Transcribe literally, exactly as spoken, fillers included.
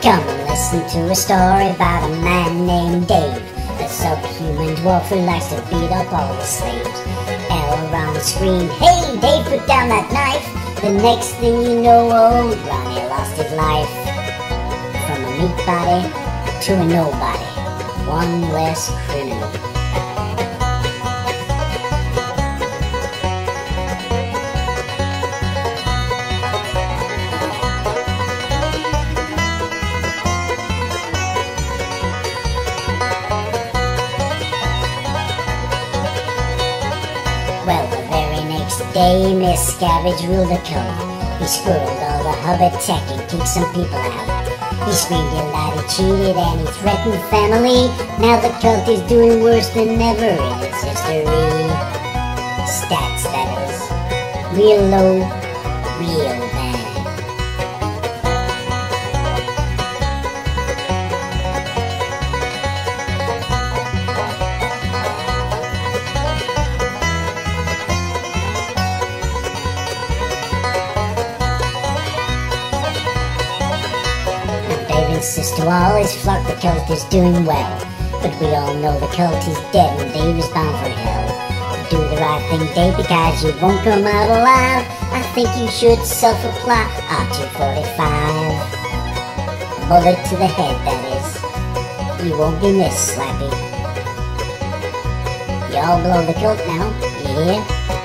Come and listen to a story about a man named Dave, a subhuman dwarf who likes to beat up all the slaves. L. Ron screamed, "Hey Dave, put down that knife!" The next thing you know, old Ronnie lost his life. From a meat body to a nobody, one less criminal. Well, the very next day, Miscavige ruled the code. He squirreled all the Hubbard tech and kicked some people out. He screamed and lied, he cheated, and he threatened family. Now the cult is doing worse than ever in its history. Stats, that is. Real low, real bad. Says to all his flock, the cult is doing well, but we all know the cult is dead and Dave is bound for hell. Do the right thing, Dave, because you won't come out alive. I think you should self-apply R two forty-five. A bullet to the head, that is. You won't be missed, Slappy. Y'all blow the cult now, you hear?